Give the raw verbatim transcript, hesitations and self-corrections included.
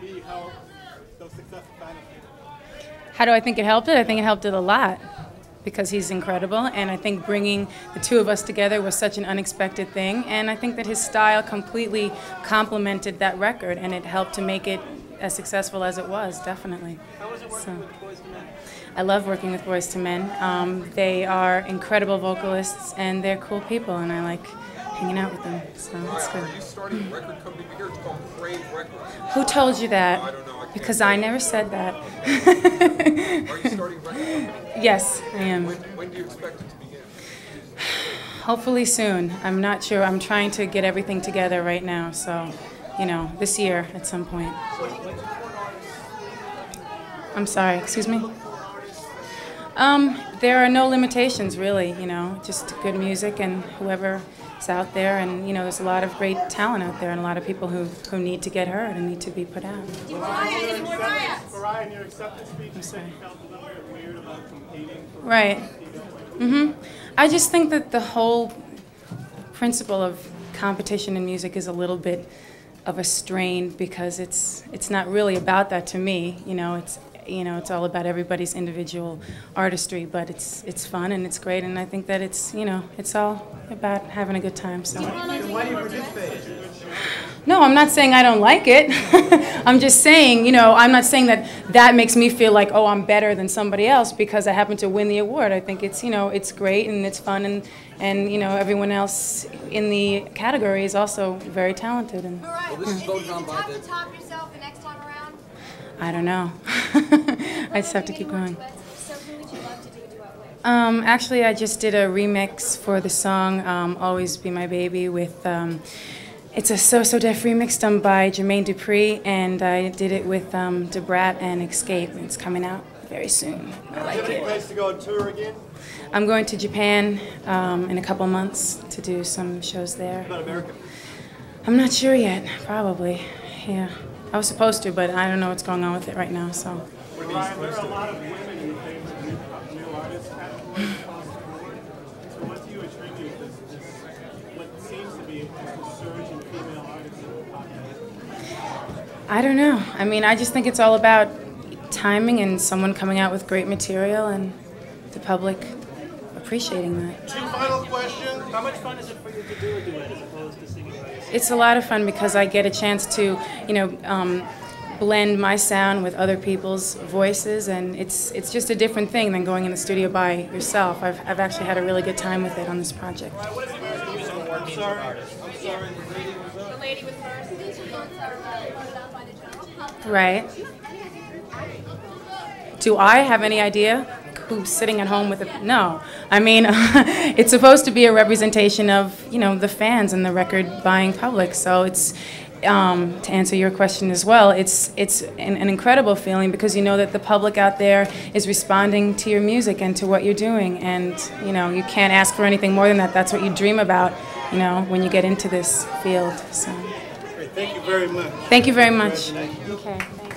T V help the success of Dynasty? How do I think it helped it? I think it helped it a lot because he's incredible, and I think bringing the two of us together was such an unexpected thing, and I think that his style completely complemented that record, and it helped to make it as successful as it was, definitely. How was it working so. with Boyz two Men? I love working with Boyz two Men. Um, they are incredible vocalists, and they're cool people, and I like hanging out with them, so it's good. Are you starting a record company here? It's called Crave Records. Who told you that? I don't know. I because I never said that. Okay. Are you starting a record company? Yes, I am. When, when do you expect it to begin? Hopefully soon. I'm not sure. I'm trying to get everything together right now, so. You know, this year at some point. I'm sorry, excuse me? Um, there are no limitations really, you know, just good music and whoever's out there, and you know, there's a lot of great talent out there and a lot of people who, who need to get heard and need to be put out. Mariah, in your acceptance speech, you said you felt a little bit weird about competing. Right. Mm-hmm. I just think that the whole principle of competition in music is a little bit of a strain, because it's it's not really about that to me. You know, it's you know it's all about everybody's individual artistry, but it's it's fun and it's great, and I think that it's you know it's all about having a good time. So. Why do you participate? No, I'm not saying I don't like it. I'm just saying, you know, I'm not saying that that makes me feel like, oh, I'm better than somebody else because I happen to win the award. I think it's, you know, it's great and it's fun, and, and you know, everyone else in the category is also very talented. And, all right, well, this is voted on by the... top yourself the next time around? I don't know. I just have to keep going. So who would you love to do a duet with? Um, actually, I just did a remix for the song um, Always Be My Baby with... Um, It's a So So Def remix done by Jermaine Dupri, and I did it with um, DaBrat and Xscape. It's coming out very soon. I like it. Do you have any plans to go on tour again? I'm going to Japan um, in a couple months to do some shows there. About America? I'm not sure yet. Probably. Yeah. I was supposed to, but I don't know what's going on with it right now. So. Well, Ryan, there are a lot of women in the favorite new, new artist category across the board. So what do you attribute this, this what seems to be a surge in? I don't know. I mean, I just think it's all about timing and someone coming out with great material and the public appreciating that. Two final questions. How much fun is it for you to do a duet as opposed to singing? It's a lot of fun because I get a chance to, you know, um, blend my sound with other people's voices, and it's it's just a different thing than going in the studio by yourself. I've I've actually had a really good time with it on this project. All right, what is the American Music Award? I'm sorry. I'm sorry. The lady with first. Right. Do I have any idea who's sitting at home with a... No. I mean, it's supposed to be a representation of, you know, the fans and the record-buying public. So it's, um, to answer your question as well, it's, it's an, an incredible feeling because you know that the public out there is responding to your music and to what you're doing. And, you know, you can't ask for anything more than that. That's what you dream about, you know, when you get into this field. So. Thank you very much. Thank you very much. Okay.